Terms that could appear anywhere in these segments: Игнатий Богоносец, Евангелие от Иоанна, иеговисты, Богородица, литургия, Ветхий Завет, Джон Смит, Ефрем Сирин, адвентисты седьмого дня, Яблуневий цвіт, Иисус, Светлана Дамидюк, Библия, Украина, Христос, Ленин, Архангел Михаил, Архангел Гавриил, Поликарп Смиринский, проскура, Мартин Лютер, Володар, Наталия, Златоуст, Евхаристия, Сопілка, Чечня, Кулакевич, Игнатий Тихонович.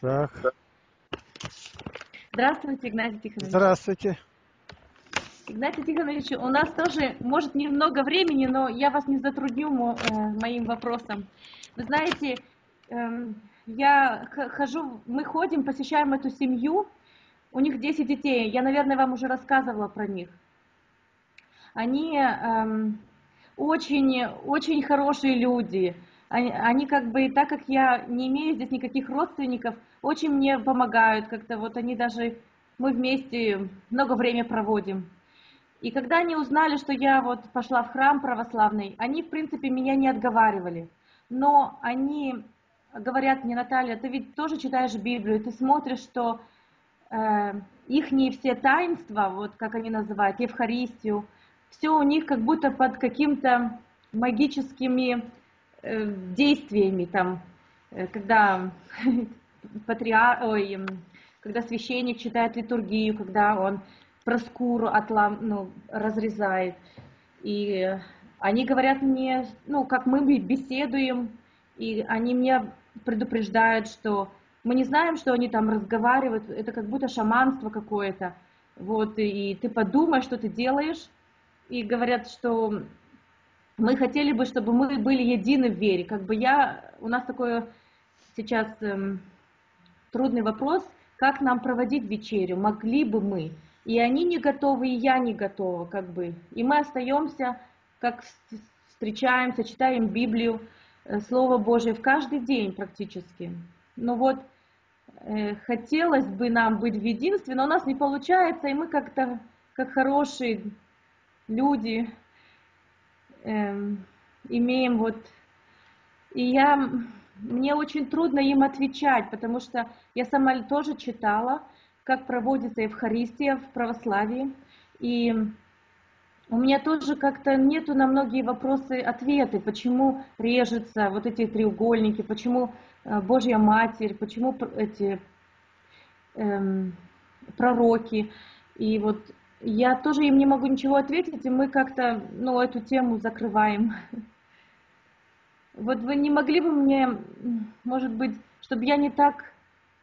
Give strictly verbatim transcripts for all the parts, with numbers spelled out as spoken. Так. Здравствуйте, Игнатий Тихонович. Здравствуйте. Игнатий Тихонович, у нас тоже, может, немного времени, но я вас не затрудню мо, э, моим вопросом. Вы знаете, э, я хожу, мы ходим, посещаем эту семью, у них десять детей, я, наверное, вам уже рассказывала про них. Они э, очень, очень хорошие люди. Они, они как бы, так как я не имею здесь никаких родственников, очень мне помогают как-то, вот они даже, мы вместе много времени проводим. И когда они узнали, что я вот пошла в храм православный, они, в принципе, меня не отговаривали. Но они говорят мне: Наталья, ты ведь тоже читаешь Библию, ты смотришь, что э, ихние все таинства, вот как они называют, Евхаристию, все у них как будто под каким-то магическими э, действиями, там, э, когда, патриар... Ой, когда священник читает литургию, когда он проскуру отлам, ну, разрезает. И они говорят мне, ну, как мы беседуем, и они меня предупреждают, что мы не знаем, что они там разговаривают, это как будто шаманство какое-то. Вот, и ты подумай, что ты делаешь. И говорят, что мы хотели бы, чтобы мы были едины в вере. Как бы я, у нас такой сейчас эм, трудный вопрос, как нам проводить вечерю, могли бы мы. И они не готовы, и я не готова, как бы. И мы остаемся, как встречаемся, читаем Библию, Слово Божие в каждый день практически. Ну вот, э, хотелось бы нам быть в единстве, но у нас не получается, и мы как-то, как хорошие люди, э, имеем вот... И я... Мне очень трудно им отвечать, потому что я сама тоже читала, как проводится Евхаристия в православии. И у меня тоже как-то нету на многие вопросы ответы, почему режутся вот эти треугольники, почему Божья Матерь, почему эти эм, пророки. И вот я тоже им не могу ничего ответить, и мы как-то, ну, эту тему закрываем. Вот вы не могли бы мне, может быть, чтобы я не так,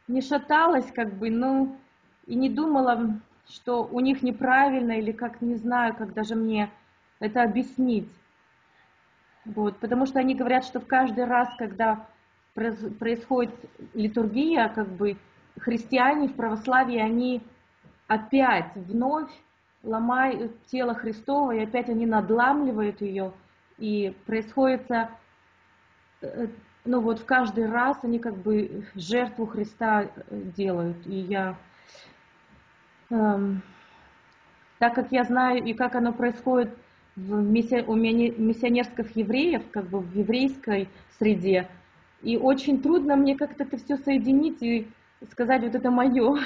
не шаталась, как бы, ну... И не думала, что у них неправильно, или как, не знаю, как даже мне это объяснить. Вот, потому что они говорят, что в каждый раз, когда происходит литургия, как бы христиане в православии, они опять вновь ломают тело Христово, и опять они надламливают ее, и происходит, ну вот в каждый раз они как бы жертву Христа делают, и я... Так как я знаю, и как оно происходит в миссия, у миссионерских евреев, как бы в еврейской среде, и очень трудно мне как-то это все соединить и сказать, вот это мое.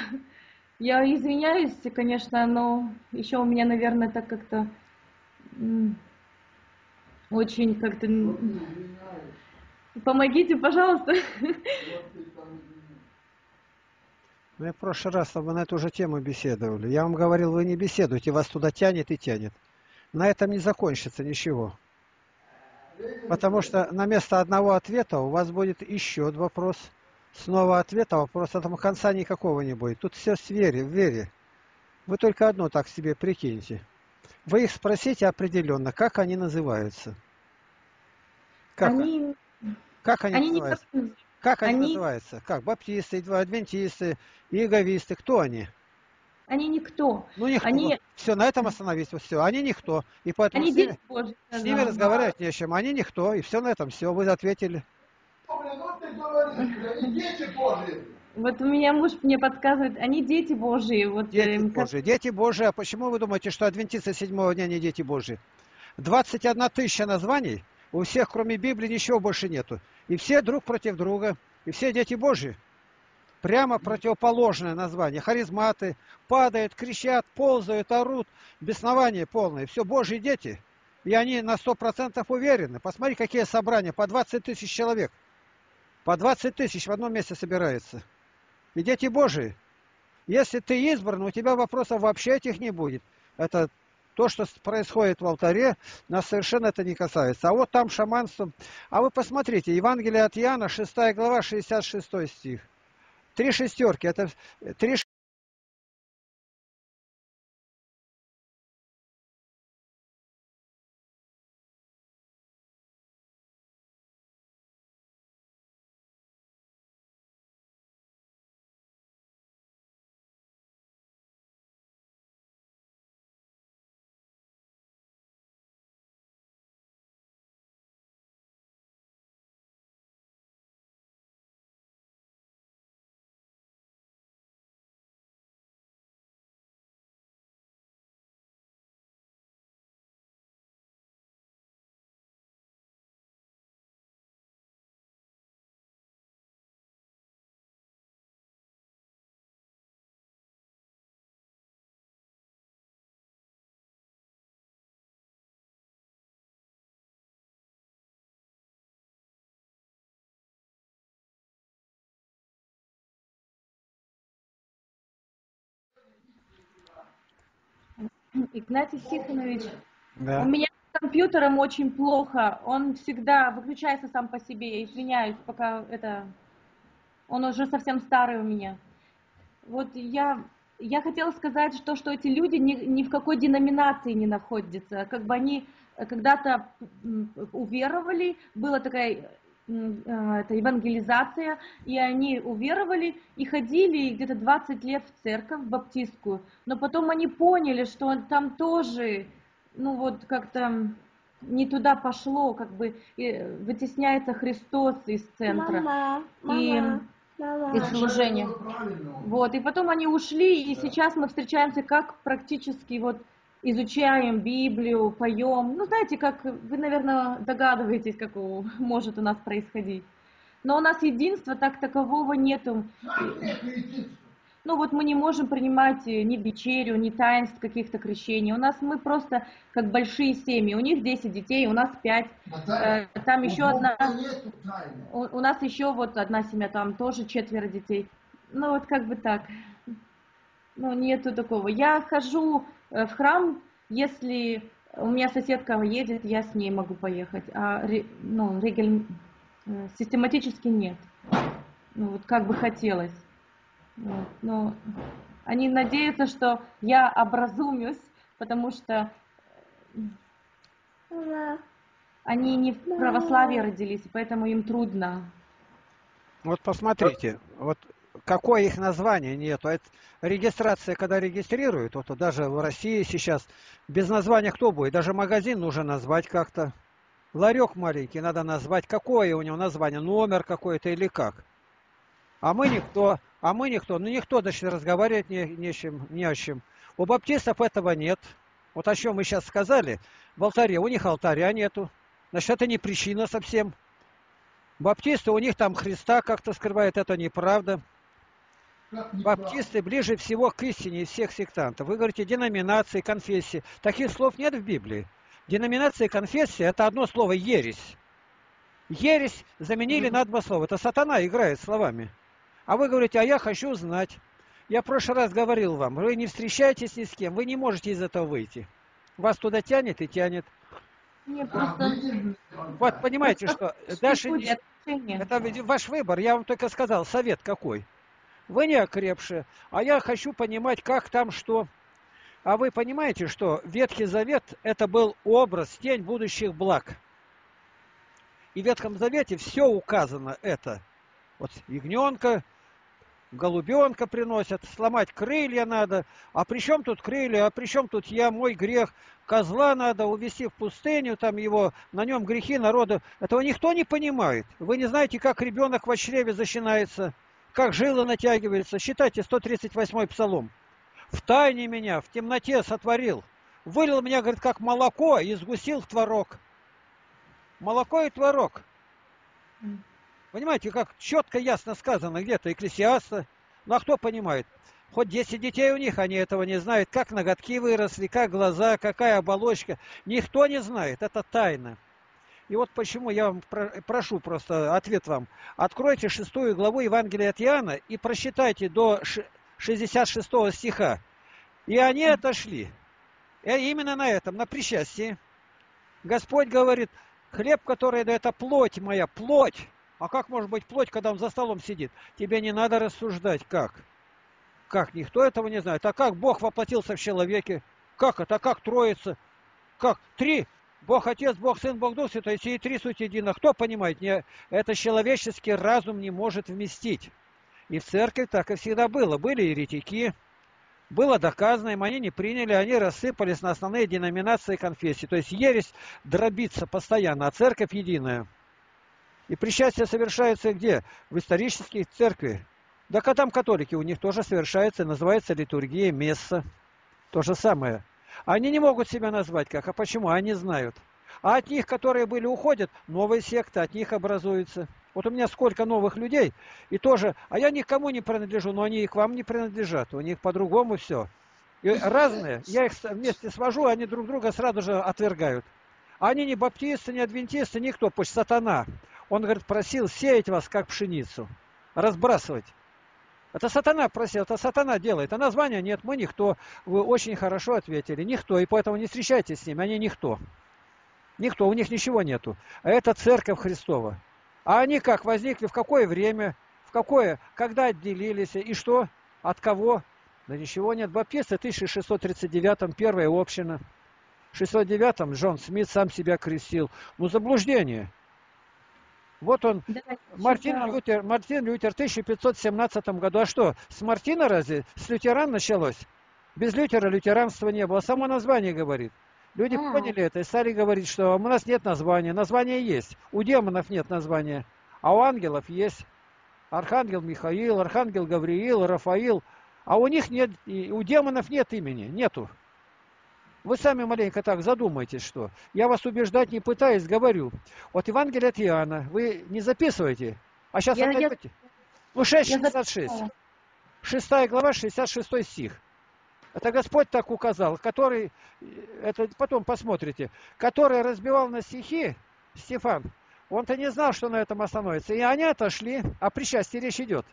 Я извиняюсь, конечно, но еще у меня, наверное, так как-то очень как-то... Помогите, пожалуйста. Мы в прошлый раз мы на эту же тему беседовали. Я вам говорил, вы не беседуете, вас туда тянет и тянет. На этом не закончится ничего. Потому что на место одного ответа у вас будет еще вопрос. Снова ответа, вопроса там конца никакого не будет. Тут все с вере, в вере. Вы только одно так себе прикиньте. Вы их спросите определенно, как они называются. Как они, как они, они называются? Не... Как они, они называются? Как? Баптисты, адвентисты, иеговисты. Кто они? Они никто. Ну, никто. Они... Все, на этом остановись. Все, они никто. И поэтому они с, ними, Божьи, с ними разговаривать да. не с чем. Они никто. И все на этом. Все, вы ответили. Вот у меня муж мне подсказывает, они дети Божьи. Вот дети эм, как... Божьи. Дети Божьи. А почему вы думаете, что адвентисты седьмого дня не дети Божьи? двадцать одна тысяча названий. У всех, кроме Библии, ничего больше нету. И все друг против друга. И все дети Божьи. Прямо противоположное название. Харизматы. Падают, кричат, ползают, орут. Беснование полное. Все Божьи дети. И они на сто процентов уверены. Посмотри, какие собрания. По двадцать тысяч человек. По двадцать тысяч в одном месте собирается. И дети Божьи. Если ты избран, у тебя вопросов вообще этих не будет. Это... То, что происходит в алтаре, нас совершенно это не касается. А вот там шаманство. А вы посмотрите, Евангелие от Иоанна, шестая глава, шестьдесят шестой стих. Три шестерки, это три шестерки. Игнатий Тихонович, да. У меня с компьютером очень плохо, он всегда выключается сам по себе, я извиняюсь, пока это, он уже совсем старый у меня. Вот я, я хотела сказать, что, что эти люди ни, ни в какой деноминации не находятся, как бы они когда-то уверовали, была такая... Это евангелизация, и они уверовали и ходили где-то двадцать лет в церковь баптистскую, но потом они поняли, что там тоже, ну вот как-то не туда пошло, как бы вытесняется Христос из центра. Мама, и... мама. Из служения. Вот, и потом они ушли, и да. Сейчас мы встречаемся как практически вот изучаем Библию, поем. Ну, знаете, как вы, наверное, догадываетесь, как у, может у нас происходить. Но у нас единства так такового нету. Ну, вот мы не можем принимать ни вечерю, ни таинств каких-то крещений. У нас мы просто как большие семьи. У них десять детей, у нас пять. Наталья, там еще одна... У, у нас еще вот одна семья, там тоже четверо детей. Ну, вот как бы так. Ну, нету такого. Я хожу... В храм, если у меня соседка едет, я с ней могу поехать, а ну, регель... систематически нет. Ну, вот как бы хотелось. Вот. Но они надеются, что я образумюсь, потому что они не в православии родились, поэтому им трудно. Вот посмотрите, вот... Какое их название нету? Это регистрация, когда регистрируют, вот даже в России сейчас без названия кто будет? Даже магазин нужно назвать как-то. Ларек маленький надо назвать. Какое у него название? Номер какой-то или как? А мы никто, а мы никто, ну никто, значит, разговаривать не, не, чем, не о чем. У баптистов этого нет. Вот о чем мы сейчас сказали. В алтаре у них алтаря нету. Значит, это не причина совсем. Баптисты, у них там Христа как-то скрывают, это неправда. Баптисты ближе всего к истине из всех сектантов. Вы говорите деноминации, конфессии. Таких слов нет в Библии. Деноминация и конфессия — это одно слово — ересь. Ересь заменили на два слова. Это сатана играет словами. А вы говорите, а я хочу знать. Я в прошлый раз говорил вам, вы не встречаетесь ни с кем, вы не можете из этого выйти. Вас туда тянет и тянет. Мне просто... Вот понимаете, что даже это ваш выбор, я вам только сказал, совет какой. Вы не окрепшие, а я хочу понимать, как там что. А вы понимаете, что Ветхий Завет — это был образ, тень будущих благ. И в Ветхом Завете все указано это. Вот ягненка, голубенка приносят, сломать крылья надо. А при чем тут крылья, а при чем тут я, мой грех? Козла надо увести в пустыню, там его, на нем грехи народа. Этого никто не понимает. Вы не знаете, как ребенок в чреве защищается, как жила натягивается. Считайте сто тридцать восьмой псалом. «В тайне меня, в темноте сотворил. Вылил меня, говорит, как молоко и сгустил в творог». Молоко и творог. Понимаете, как четко, ясно сказано где-то Экклесиаста. Ну а кто понимает? Хоть десять детей у них, они этого не знают. Как ноготки выросли, как глаза, какая оболочка. Никто не знает. Это тайна. И вот почему я вам прошу просто ответ вам. Откройте шестую главу Евангелия от Иоанна и прочитайте до шестьдесят шестого стиха. И они отошли. И именно на этом, на причастии, Господь говорит: хлеб, который дает, это плоть моя, плоть. А как может быть плоть, когда он за столом сидит? Тебе не надо рассуждать, как. Как? Никто этого не знает. А как Бог воплотился в человеке? Как это? А как Троица? Как? Три. Бог Отец, Бог Сын, Бог Дух Святой. Все три суть едина. Кто понимает? Не, это человеческий разум не может вместить. И в церкви так и всегда было. Были еретики. Было доказано, им они не приняли, они рассыпались на основные деноминации конфессии. То есть ересь дробится постоянно, а церковь единая. И причастие совершается где? В исторической церкви. Да там католики, у них тоже совершается, называется литургия, месса. То же самое. Они не могут себя назвать как, а почему? Они знают. А от них, которые были, уходят, новые секты от них образуются. Вот у меня сколько новых людей, и тоже, а я никому не принадлежу, но они и к вам не принадлежат, у них по-другому все. И разные, я их вместе свожу, они друг друга сразу же отвергают. Они не баптисты, не адвентисты, никто, пусть сатана. Он, говорит, просил сеять вас, как пшеницу, разбрасывать. Это сатана просил, это сатана делает, а названия нет, мы никто. Вы очень хорошо ответили, никто, и поэтому не встречайтесь с ними, они никто. Никто, у них ничего нету. А это Церковь Христова. А они как возникли, в какое время, в какое, когда отделились, и что, от кого? Да ничего нет. Баптисты в тысяча шестьсот тридцать девятом, первая община. В шестьсот девятом Джон Смит сам себя крестил. Ну, заблуждение. Вот он, да, Мартин, Лютер, Мартин Лютер в тысяча пятьсот семнадцатом году. А что, с Мартина разве? С лютеран началось? Без Лютера лютеранства не было. Само название говорит. Люди а. поняли это и стали говорить, что у нас нет названия. Название есть. У демонов нет названия. А у ангелов есть. Архангел Михаил, Архангел Гавриил, Рафаил. А у них нет, и у демонов нет имени. Нету. Вы сами маленько так задумайтесь, что. Я вас убеждать не пытаюсь, говорю. Вот Евангелие от Иоанна. Вы не записываете? А сейчас я, я... Ну, шесть шестьдесят шесть. шестая глава, шестьдесят шестой стих. Это Господь так указал, который, это потом посмотрите, который разбивал на стихи, Стефан, он-то не знал, что на этом остановится. И они отошли, а причастие речь идет.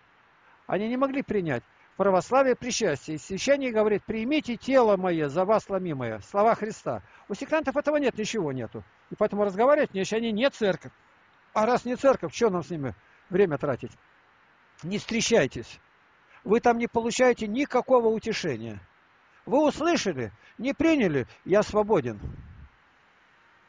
Они не могли принять. Православие причастие. И священник говорит: примите тело мое за вас ломимое. Слова Христа. У сектантов этого нет, ничего нету. И поэтому разговаривать не, они не церковь. А раз не церковь, что нам с ними время тратить? Не встречайтесь. Вы там не получаете никакого утешения. Вы услышали, не приняли, я свободен.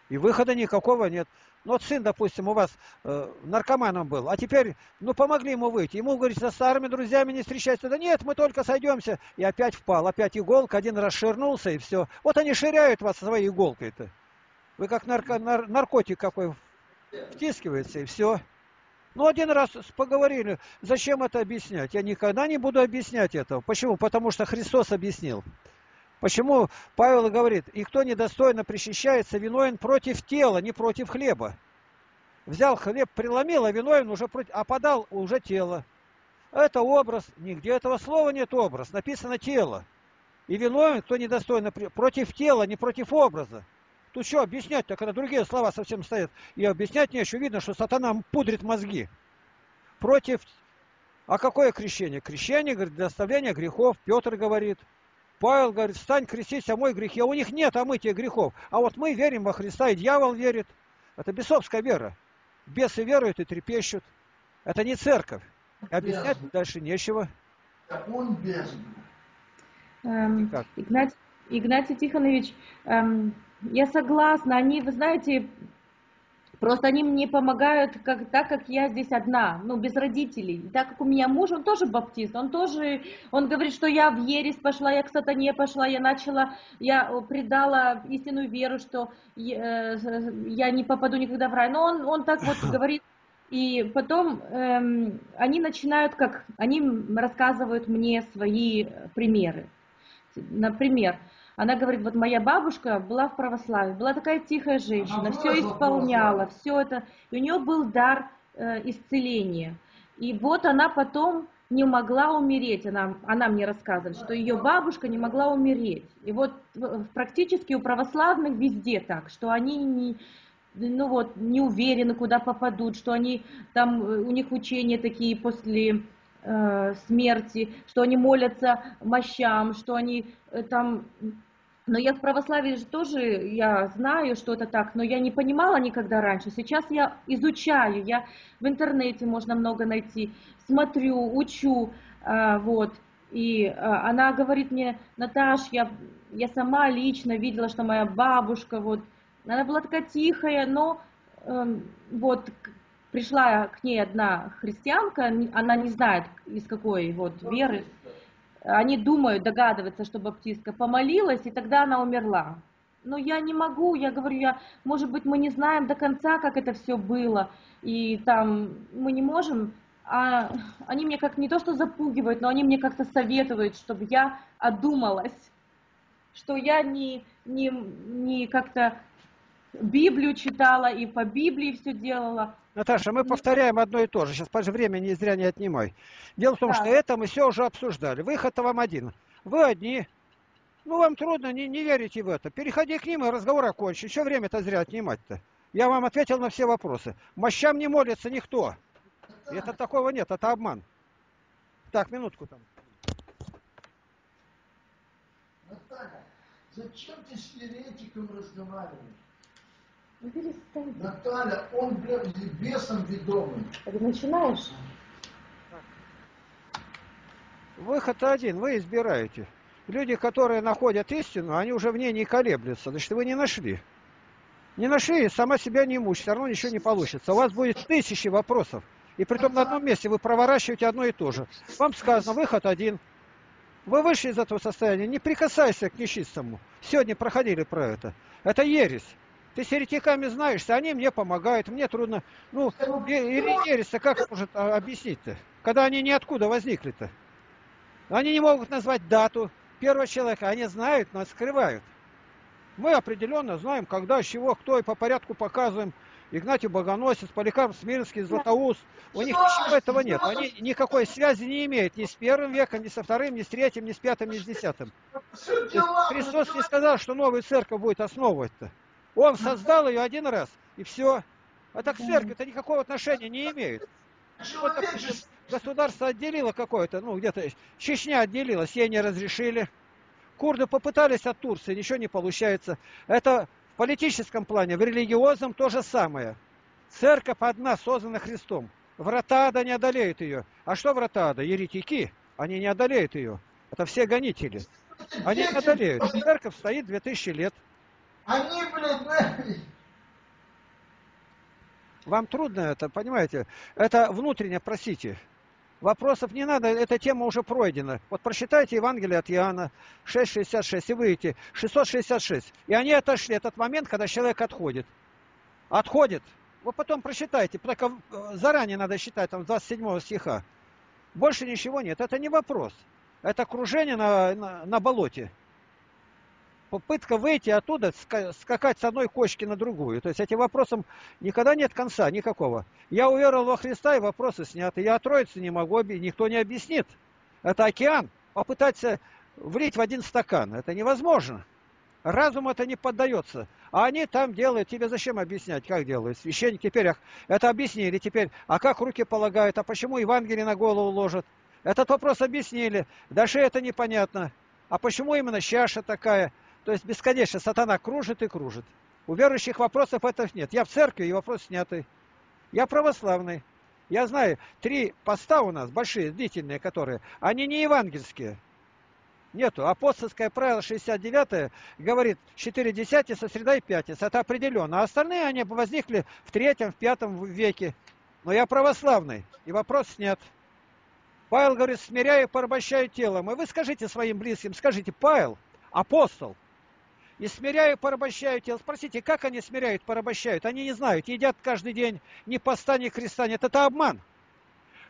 И выхода никакого нет. Ну, вот сын, допустим, у вас э, наркоманом был, а теперь, ну, помогли ему выйти. Ему, говорит, со старыми друзьями не встречаться. Да нет, мы только сойдемся. И опять впал, опять иголка, один раз ширнулся, и все. Вот они ширяют вас своей иголкой-то. Вы как нарко, нар, наркотик какой втискивается, и все. Ну, один раз поговорили, зачем это объяснять? Я никогда не буду объяснять этого. Почему? Потому что Христос объяснил. Почему Павел говорит: и кто недостойно причащается, виновен против тела, не против хлеба. Взял хлеб, преломил, а виновен уже против, а подал уже тело. Это образ, нигде этого слова нет образ, написано тело. И виновен, кто недостойно, против тела, не против образа. Тут что объяснять-то, когда другие слова совсем стоят? И объяснять нечего. Видно, что сатана пудрит мозги. Против... А какое крещение? Крещение, говорит, для оставления грехов. Петр говорит. Павел говорит: встань, крестись, омой грехи. А у них нет омытия грехов. А вот мы верим во Христа, и дьявол верит. Это бесовская вера. Бесы веруют и трепещут. Это не церковь. И объяснять бездна. Дальше нечего. Так он бездна. Эм, Игнатий, Игнатий Тихонович... Эм... Я согласна, они, вы знаете, просто они мне помогают, как, так как я здесь одна, ну, без родителей. И так как у меня муж, он тоже баптист, он тоже, он говорит, что я в ересь пошла, я к сатане пошла, я начала, я предала истинную веру, что э, я не попаду никогда в рай. Но он, он так вот говорит, и потом э, они начинают, как, они рассказывают мне свои примеры, например. Она говорит: вот моя бабушка была в православии, была такая тихая женщина, все исполняла, все это. И у нее был дар э, исцеления. И вот она потом не могла умереть. Она, она мне рассказывает, что ее бабушка не могла умереть. И вот практически у православных везде так, что они не... ну вот, не уверены, куда попадут, что они там, у них учения такие после... смерти, что они молятся мощам, что они там Но я в православии же тоже, я знаю, что это так, но я не понимала никогда раньше. Сейчас я изучаю, я в интернете можно много найти, смотрю, учу, вот. И она говорит мне: Наташ, я, я сама лично видела, что моя бабушка, вот, она была такая тихая, но вот пришла к ней одна христианка, она не знает, из какой вот веры. Они думают, догадываются, что баптистка помолилась, и тогда она умерла. Но я не могу, я говорю, я, может быть, мы не знаем до конца, как это все было, и там мы не можем. А они мне как не то что запугивают, но они мне как-то советуют, чтобы я одумалась, что я не, не, не как-то Библию читала и по Библии все делала. Наташа, мы повторяем одно и то же. Сейчас, пожалуйста, время не зря не отнимай. Дело в том, да. что это мы все уже обсуждали. Выход-то вам один. Вы одни. Ну, вам трудно, не, не верите в это. Переходи к ним, и разговор окончен. Еще время-то зря отнимать-то. Я вам ответил на все вопросы. Мощам не молится никто. Да. Это такого нет, это обман. Так, минутку там. Наталья, зачем ты с еретиком разговариваешь? Ну, перестань. Наталья, он, блядь, бесом ведомый. Ты начинаешь? Выход один, вы избираете. Люди, которые находят истину, они уже в ней не колеблются. Значит, вы не нашли. Не нашли, сама себя не мучь, все равно ничего не получится. У вас будет тысячи вопросов. И притом на одном месте вы проворачиваете одно и то же. Вам сказано, выход один. Вы вышли из этого состояния, не прикасайся к нечистому. Сегодня проходили про это. Это ересь. Ты с еретиками знаешься, они мне помогают, мне трудно. Ну, ересь-то как может объяснить-то? Когда они ниоткуда возникли-то? Они не могут назвать дату первого человека, они знают, но скрывают. Мы определенно знаем, когда, чего, кто, и по порядку показываем. Игнатий Богоносец, Поликарп Смиринский, Златоуст. У них ничего этого нет. Они никакой связи не имеют ни с первым веком, ни со вторым, ни с третьим, ни с пятым, ни с десятым. Христос не сказал, что новая церковь будет основывать-то. Он создал ее один раз, и все. А так церковь-то никакого отношения не имеет. Вот так, государство отделило какое-то, ну где-то Чечня отделилась, ей не разрешили. Курды попытались от Турции, ничего не получается. Это в политическом плане, в религиозном то же самое. Церковь одна создана Христом. Врата ада не одолеют ее. А что врата ада? Еретики, они не одолеют ее. Это все гонители. Они не одолеют. Церковь стоит две тысячи лет. Они, блядь, вам трудно это, понимаете? Это внутренне просите. Вопросов не надо, эта тема уже пройдена. Вот прочитайте Евангелие от Иоанна, шесть шестьдесят шесть, и выйдите, шестьсот шестьдесят шесть. И они отошли, этот момент, когда человек отходит. Отходит. Вы потом прочитайте, только заранее надо считать, там, двадцать седьмого стиха. Больше ничего нет, это не вопрос. Это кружение на, на, на болоте. Попытка выйти оттуда, скакать с одной кочки на другую. То есть этим вопросом никогда нет конца, никакого. Я уверовал во Христа, и вопросы сняты. Я о Троице не могу, никто не объяснит. Это океан. Попытаться влить в один стакан. Это невозможно. Разум это не поддается. А они там делают. Тебе зачем объяснять, как делают? Священники теперь это объяснили. Теперь, а как руки полагают? А почему Евангелие на голову ложат? Этот вопрос объяснили. Дальше это непонятно. А почему именно чаша такая? То есть бесконечно сатана кружит и кружит. У верующих вопросов этого нет. Я в церкви, и вопрос снятый. Я православный. Я знаю, три поста у нас, большие, длительные, которые, они не евангельские. Нету. Апостольское правило шестьдесят девятое говорит, четыре десятица, среда и пятница. Это определенно. А остальные, они возникли в третьем, в пятом веке. Но я православный, и вопрос снят. Павел говорит, смиряю, порабощаю телом. И вы скажите своим близким, скажите, Павел, апостол, и смиряю, порабощаю тело. Спросите, как они смиряют, порабощают? Они не знают. Едят каждый день ни поста, ни креста. Нет, это обман.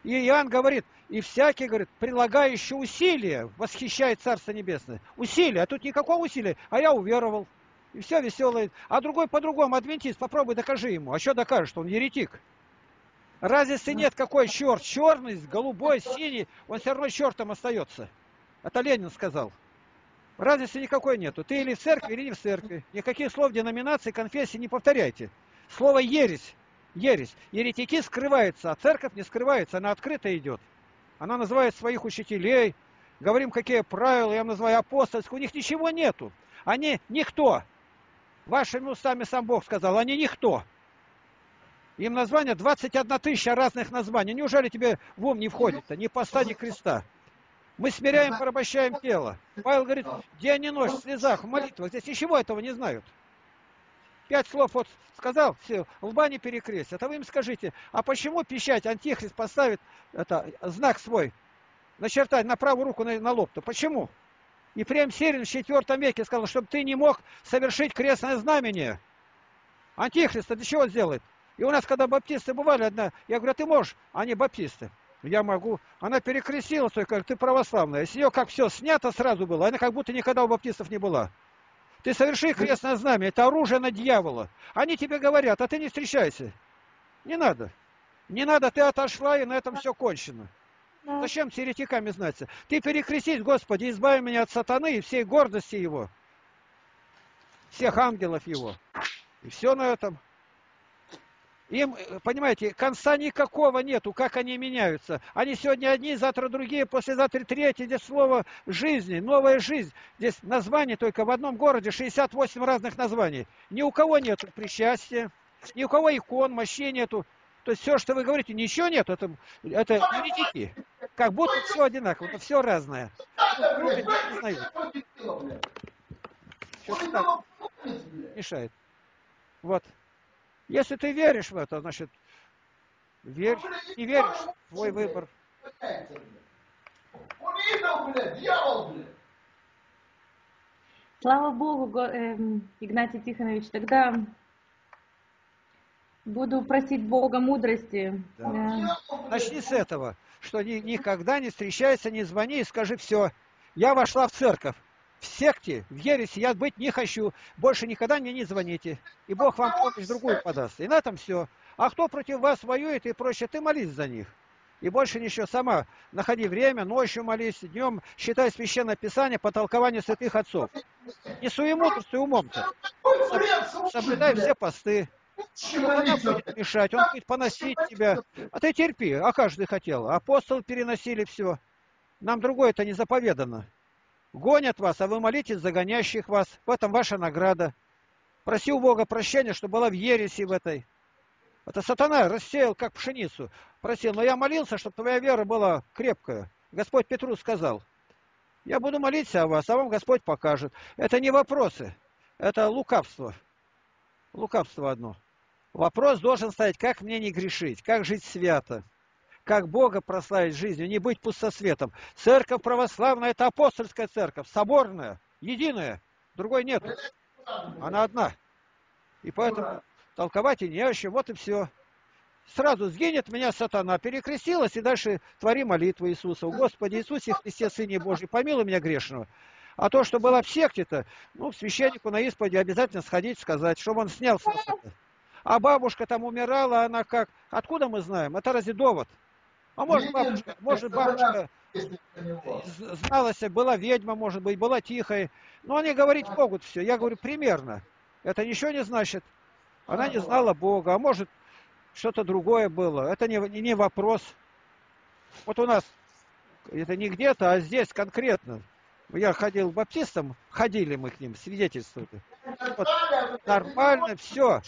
И Иоанн говорит, и всякий, говорит, прилагающий усилия, восхищает Царство Небесное. Усилия. А тут никакого усилия. А я уверовал. И все веселое. А другой по-другому. Адвентист, попробуй докажи ему. А что докажешь, что он еретик? Разницы нет, какой черт. Черный, голубой, синий. Он все равно чертом остается. Это Ленин сказал. Разницы никакой нету. Ты или в церкви, или не в церкви. Никаких слов, деноминаций, конфессий не повторяйте. Слово ересь. Ересь. Еретики скрываются, а церковь не скрывается. Она открыто идет. Она называет своих учителей. Говорим, какие правила. Я называю апостольские. У них ничего нету. Они никто. Вашими устами сам Бог сказал, они никто. Им название двадцать одна тысяча разных названий. Неужели тебе в ум не входит-то? Не поста, не креста. Мы смиряем, порабощаем тело. Павел говорит, день и ночь в слезах, в молитвах. Здесь ничего этого не знают. Пять слов вот сказал, все, в бане перекрестят. А вы им скажите, а почему печать Антихрист поставит это, знак свой, начертай на правую руку, на, на лоб-то? Почему? Ефрем Сирин в четвёртом веке сказал, чтобы ты не мог совершить крестное знамение. Антихрист это чего сделает? И у нас, когда баптисты бывали, одна, я говорю, ты можешь, они баптисты. Я могу. Она перекрестилась, и говорит, ты православная. С нее как все снято сразу было, она как будто никогда у баптистов не была. Ты соверши крестное знамя, это оружие на дьявола. Они тебе говорят, а ты не встречайся. Не надо. Не надо, ты отошла, и на этом все кончено. Зачем с еретиками знаться? Ты перекрестись, Господи, избави меня от сатаны и всей гордости его. Всех ангелов его. И все на этом. Им, понимаете, конца никакого нету, как они меняются. Они сегодня одни, завтра другие, послезавтра третьи. Здесь слово «жизни», «новая жизнь». Здесь название только в одном городе, шестьдесят восемь разных названий. Ни у кого нету причастия, ни у кого икон, мощей нету. То есть все, что вы говорите, ничего нету. Это, это еретики. Как будто все одинаково, но все разное. Что-то так мешает. Вот. Если ты веришь в это, значит, верь, не веришь, твой выбор. Слава Богу, Игнатий Тихонович, тогда буду просить Бога мудрости. Да. Начни с этого, что никогда не встречайся, не звони и скажи все. Я вошла в церковь. В секте, в ереси я быть не хочу. Больше никогда мне не звоните. И Бог вам помощь другую подаст. И на этом все. А кто против вас воюет и прочее, ты молись за них. И больше ничего. Сама находи время, ночью молись, днем читай Священное Писание по толкованию святых отцов. Не суемотрствуй умом-то. Соблюдай все посты. Она будет мешать, он будет поносить тебя. А ты терпи, а каждый хотел. Апостолы переносили все. Нам другое-то не заповедано. Гонят вас, а вы молитесь за гонящих вас. В этом ваша награда. Проси у Бога прощения, что была в ереси в этой. Это сатана рассеял, как пшеницу. Просил, но я молился, чтобы твоя вера была крепкая. Господь Петру сказал, я буду молиться о вас, а вам Господь покажет. Это не вопросы, это лукавство. Лукавство одно. Вопрос должен стоять, как мне не грешить, как жить свято. Как Бога прославить жизнью, не быть пустосветом. Церковь православная – это апостольская церковь, соборная, единая. Другой нет. Она одна. И поэтому толковать и не о чем. Вот и все. Сразу сгинет меня сатана, перекрестилась, и дальше твори молитву Иисуса. Господи Иисусе Христе, Сыне Божий, помилуй меня грешного. А то, что было в секте-то, ну, священнику на исповеди обязательно сходить, сказать, чтобы он снял с нас это. А бабушка там умирала, она как? Откуда мы знаем? Это разве довод? А может бабушка, может бабушка зналась, была ведьма, может быть, была тихая. Но они говорить могут все. Я говорю, примерно. Это ничего не значит. Она не знала Бога. А может, что-то другое было. Это не, не вопрос. Вот у нас, это не где-то, а здесь конкретно. Я ходил к баптистам, ходили мы к ним, свидетельствовали. Вот, нормально все.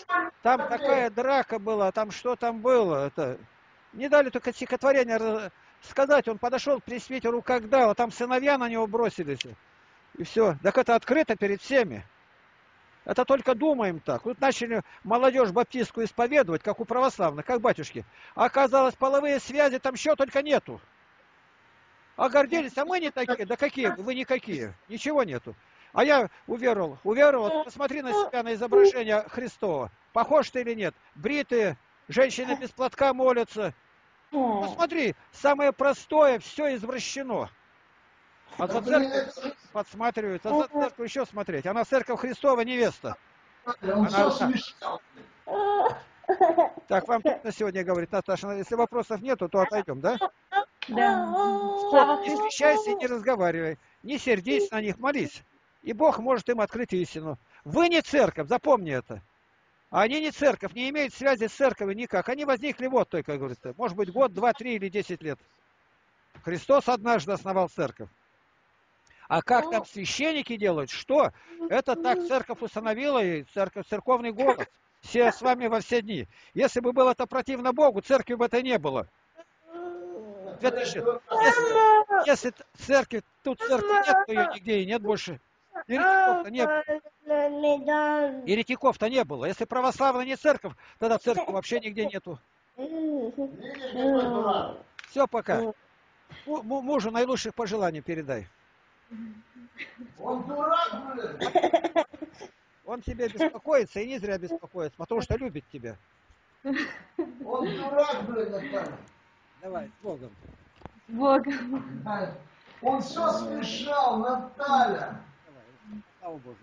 Там такая драка была, там что там было, это... Не дали только стихотворение сказать. Он подошел к пресвитеру, когда, вот там сыновья на него бросились. И все. Так это открыто перед всеми. Это только думаем так. Вот начали молодежь баптистскую исповедовать, как у православных, как батюшки. Оказалось, половые связи там еще только нету. А гордились, а мы не такие. Да какие? Вы никакие. Ничего нету. А я уверовал. Уверовал. Посмотри на себя, на изображение Христова. Похож ты или нет? Бритые. Женщины без платка молятся. Ну, смотри, самое простое, все извращено. А за церковь подсматривают, а за церковь еще смотреть. Она церковь Христова невеста. Она... Так, вам на сегодня говорит, Наташа, если вопросов нету, то отойдем, да? Да. Вот, не смещайся и не разговаривай. Не сердись на них, молись. И Бог может им открыть истину. Вы не церковь, запомни это. Они не церковь, не имеют связи с церковью никак. Они возникли вот только, говорит, может быть, год, два, три или десять лет. Христос однажды основал церковь. А как там священники делают? Что? Это так церковь установила, и церковь, церковный голос. Все с вами во все дни. Если бы было это противно Богу, церкви бы это не было. Если, если церкви, тут церкви нет, то ее нигде и нет больше. Еретиков-то не было. Еретиков-то не было. Если православная не церковь, тогда церкви вообще нигде нету. Все, пока. Мужу наилучших пожеланий передай. Он дурак, блин. Он тебя беспокоится, и не зря беспокоится, потому что любит тебя. Он дурак, блин, Наталья. Давай, с Богом. С Богом. Он все смешал, Наталья. Давай, слава Богу.